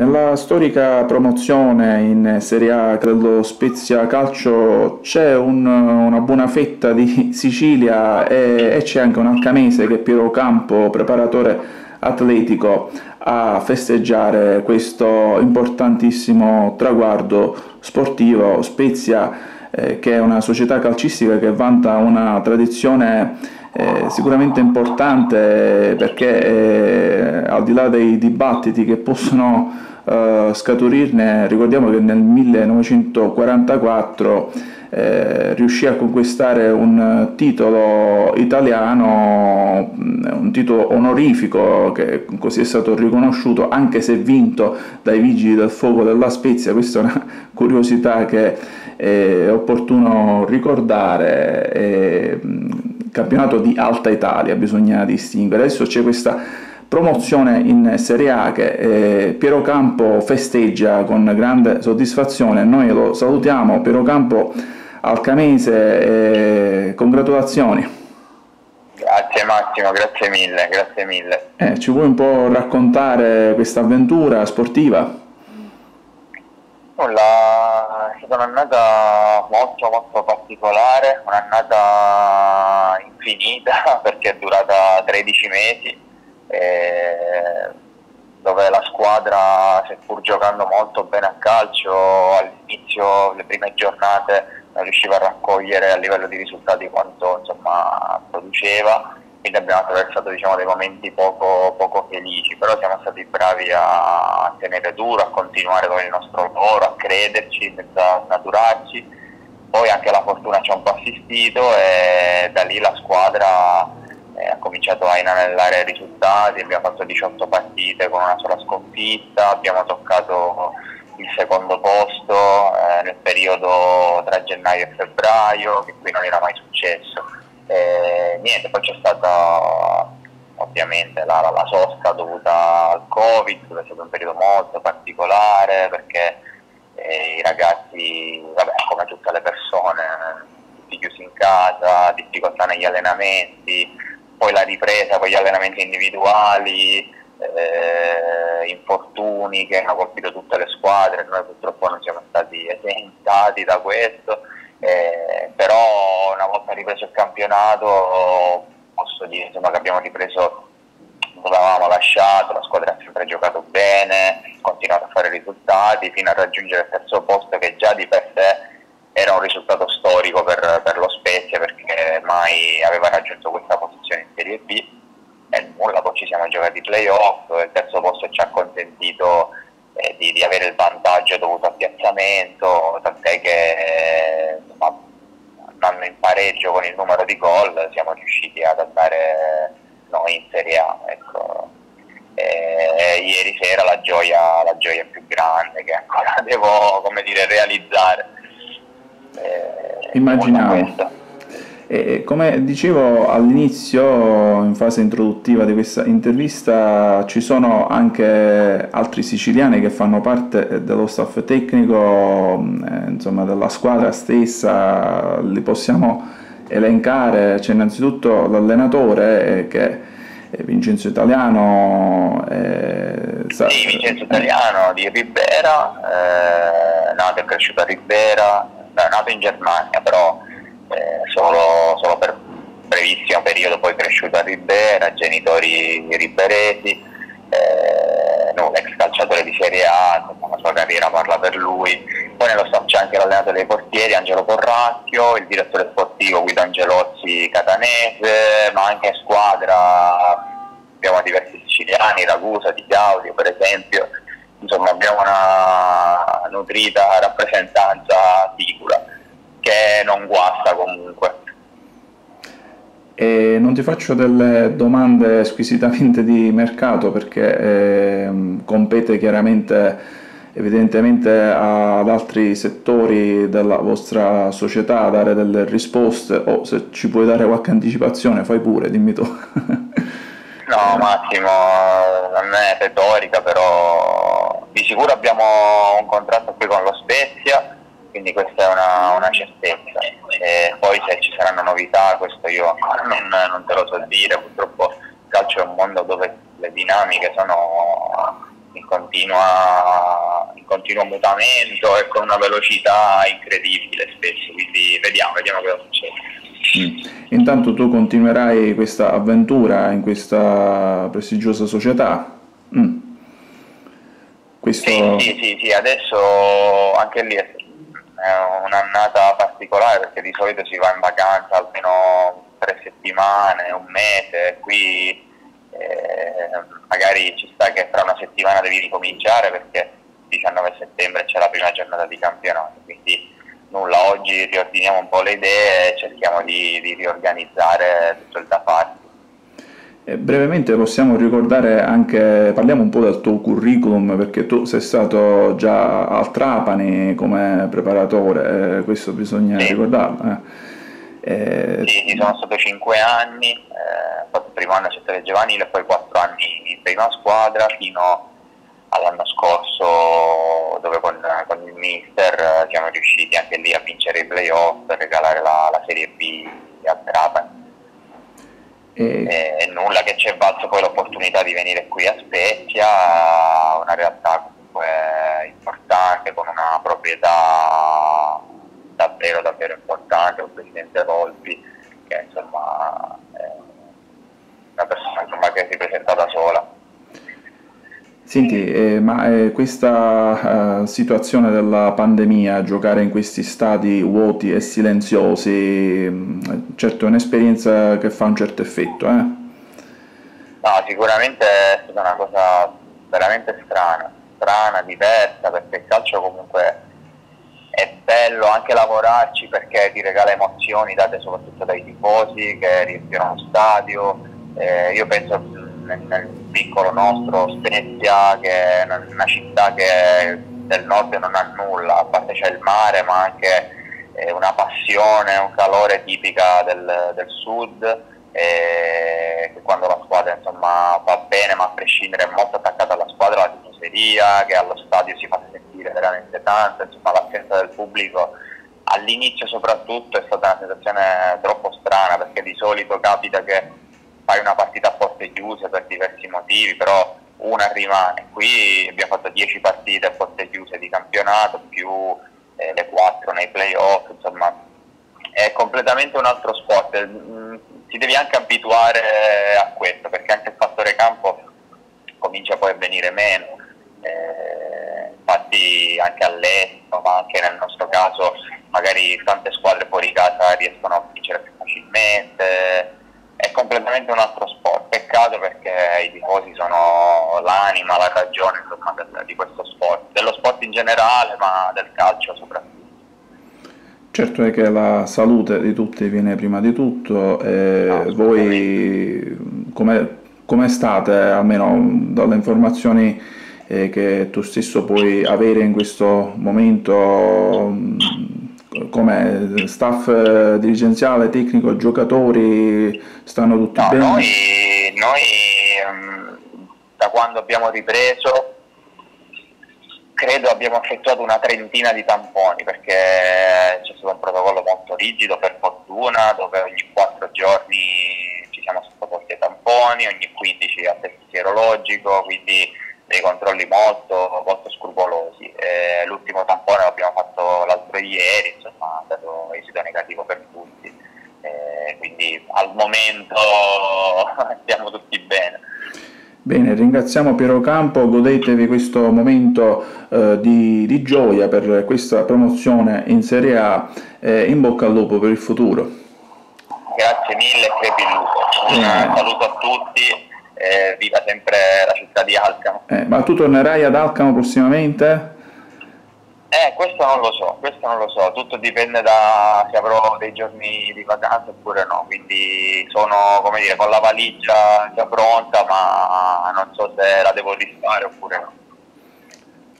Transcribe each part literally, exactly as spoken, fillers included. Nella storica promozione in Serie A dello Spezia Calcio c'è un, una buona fetta di Sicilia e, e c'è anche un alcamese che è Piero Campo, preparatore atletico, a festeggiare questo importantissimo traguardo sportivo. Spezia, eh, che è una società calcistica che vanta una tradizione Eh, sicuramente importante, perché eh, al di là dei dibattiti che possono eh, scaturirne, ricordiamo che nel millenovecentoquarantaquattro eh, riuscì a conquistare un titolo italiano, un titolo onorifico che così è stato riconosciuto, anche se vinto dai Vigili del Fuoco della Spezia. Questa è una curiosità che è opportuno ricordare. E, campionato di Alta Italia, bisogna distinguere. Adesso c'è questa promozione in Serie A che eh, Piero Campo festeggia con grande soddisfazione. Noi lo salutiamo, Piero Campo alcamese, eh, congratulazioni. Grazie Massimo, grazie mille, grazie mille. Eh, ci vuoi un po' raccontare questa avventura sportiva? Nulla, è stata un'annata molto molto particolare, un'annata infinita perché è durata tredici mesi, eh, dove la squadra, seppur giocando molto bene a calcio, all'inizio, le prime giornate, non riusciva a raccogliere a livello di risultati quanto insomma produceva, quindi abbiamo attraversato, diciamo, dei momenti poco, poco felici, però siamo stati bravi a tenere duro, a continuare con il nostro lavoro, a crederci senza snaturarci. Poi anche la fortuna ci ha un po' assistito e da lì la squadra eh, ha cominciato a inanellare risultati. Abbiamo fatto diciotto partite con una sola sconfitta, abbiamo toccato il secondo posto eh, nel periodo tra gennaio e febbraio, che qui non era mai successo. E niente, poi c'è stata ovviamente la, la, la sosta dovuta al Covid, è stato un periodo molto particolare perché eh, i ragazzi, vabbè, come tutte le persone, tutti chiusi in casa, difficoltà negli allenamenti, poi la ripresa con gli allenamenti individuali, eh, infortuni che hanno colpito tutte le squadre. Noi purtroppo non siamo stati esentati da questo. Eh, però una volta ripreso il campionato posso dire, insomma, che abbiamo ripreso dove avevamo lasciato. La squadra ha sempre giocato bene, continuato a fare risultati fino a raggiungere il terzo posto, che già di per sé era un risultato storico per, per lo Spezia, perché mai aveva raggiunto questa posizione in Serie B. E nulla, poi ci siamo giocati i playoff, il terzo posto ci ha consentito eh, di, di avere il vantaggio dovuto al piazzamento, tant'è che eh, andando in pareggio con il numero di gol siamo riusciti ad andare noi in Serie A, ecco. E ieri sera la gioia, la gioia più grande che ancora devo, come dire, realizzare. E immaginavo. E come dicevo all'inizio, in fase introduttiva di questa intervista, ci sono anche altri siciliani che fanno parte dello staff tecnico, insomma della squadra stessa. Li possiamo elencare? C'è innanzitutto l'allenatore, che è Vincenzo Italiano. È... Sì, Vincenzo Italiano di Ribera, eh, nato e cresciuto a Ribera, nato in Germania però Eh, solo, solo per brevissimo periodo, poi cresciuto a Ribera, genitori riberesi, eh, no, ex calciatore di Serie A, la sua carriera parla per lui. Poi nello staff c'è anche l'allenatore dei portieri Angelo Corracchio, il direttore sportivo Guido Angelozzi catanese, ma anche in squadra abbiamo diversi siciliani, Ragusa, Di Claudio per esempio. Insomma abbiamo una nutrita rappresentanza sicura che non guasta comunque. E non ti faccio delle domande squisitamente di mercato perché eh, compete chiaramente evidentemente ad altri settori della vostra società dare delle risposte, o se ci puoi dare qualche anticipazione fai pure, dimmi tu. No Massimo, non è retorica, però di sicuro abbiamo un contratto qui con lo Spezia, quindi questa è una, una certezza. E poi se ci saranno novità, questo io ancora non, non te lo so dire. Purtroppo il calcio è un mondo dove le dinamiche sono in continua continua, in continuo mutamento e con una velocità incredibile spesso, quindi vediamo, vediamo cosa succede. Mm. Intanto tu continuerai questa avventura in questa prestigiosa società? Mm. Questo... Sì, sì, sì, sì, adesso anche lì è un'annata particolare perché di solito si va in vacanza almeno tre settimane, un mese, qui... Eh, magari ci sta che tra una settimana devi ricominciare perché il diciannove settembre c'è la prima giornata di campionato, quindi nulla, oggi riordiniamo un po' le idee e cerchiamo di, di riorganizzare tutto il da farsi. Eh, brevemente possiamo ricordare anche, parliamo un po' del tuo curriculum, perché tu sei stato già al Trapani come preparatore, eh, questo bisogna sì. ricordarlo. Eh. Eh, sì, sono stato cinque anni, eh, ho fatto il primo anno a settore giovanile, poi quattro anni in prima squadra fino all'anno scorso dove con, con il mister siamo riusciti anche lì a vincere i playoff per regalare la, la Serie B a Trapani. E... e nulla, che ci è valso poi l'opportunità di venire qui a Spezia, una realtà comunque importante con una proprietà davvero davvero importante, un presidente Volpi che insomma è una persona insomma, che si presenta da sola. Senti, eh, ma eh, questa eh, situazione della pandemia, giocare in questi stadi vuoti e silenziosi, certo è un'esperienza che fa un certo effetto, eh? No, sicuramente è stata una cosa veramente strana, strana, diversa, perché il calcio comunque è bello anche lavorarci perché ti regala emozioni date soprattutto dai tifosi che riempiono lo stadio. Eh, io penso nel, nel piccolo nostro Spezia, che è una, una città che del nord non ha nulla, a parte c'è il mare, ma anche eh, una passione, un calore tipica del, del sud, eh, che quando la squadra insomma va bene, ma a prescindere è molto attaccata alla squadra la tifoseria, che allo stadio si fa sentire veramente tanto, insomma l'assenza del pubblico all'inizio soprattutto è stata una sensazione troppo strana, perché di solito capita che fai una partita a porte chiuse per diversi motivi, però una rimane. Qui abbiamo fatto dieci partite a porte chiuse di campionato, più eh, le quattro nei playoff, insomma è completamente un altro sport. Ti devi anche abituare a questo, perché anche il fattore campo comincia poi a venire meno, eh, infatti anche all'estero, ma anche nel nostro caso magari tante squadre fuori casa riescono a vincere più facilmente, è completamente un altro sport, peccato perché i tifosi sono l'anima, la ragione insomma, di questo sport, dello sport in generale ma del calcio soprattutto. Certo è che la salute di tutti viene prima di tutto, eh, no, voi come, come state, almeno dalle informazioni eh, che tu stesso puoi avere in questo momento, come staff eh, dirigenziale, tecnico, giocatori, stanno tutti no, bene? Noi, noi da quando abbiamo ripreso credo abbiamo effettuato una trentina di tamponi, perché c'è stato un protocollo molto rigido per fortuna, dove ogni quattro giorni ci siamo sottoposti ai tamponi, ogni quindici a test sierologico, quindi dei controlli molto, molto scrupolosi. Eh, l'ultimo tampone l'abbiamo fatto l'altro ieri, insomma è stato esito negativo per tutti, eh, quindi al momento stiamo tutti bene. Bene, ringraziamo Piero Campo, godetevi questo momento eh, di, di gioia per questa promozione in Serie A, eh, in bocca al lupo per il futuro. Grazie mille, crepi lupo. Un eh. saluto a tutti, eh, viva sempre la città di Alcamo. Eh, ma tu tornerai ad Alcamo prossimamente? Eh, questo non lo so, questo non lo so, tutto dipende da se avrò dei giorni di vacanza oppure no, quindi sono, come dire, con la valigia già pronta, ma non so se la devo rifare oppure no.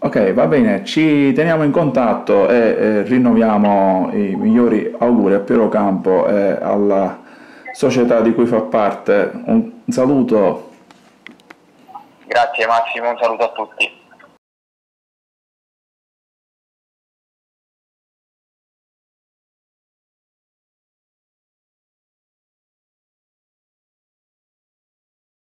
Ok, va bene, ci teniamo in contatto e eh, rinnoviamo i migliori auguri a Piero Campo e alla società di cui fa parte. Un saluto. Grazie Massimo, un saluto a tutti.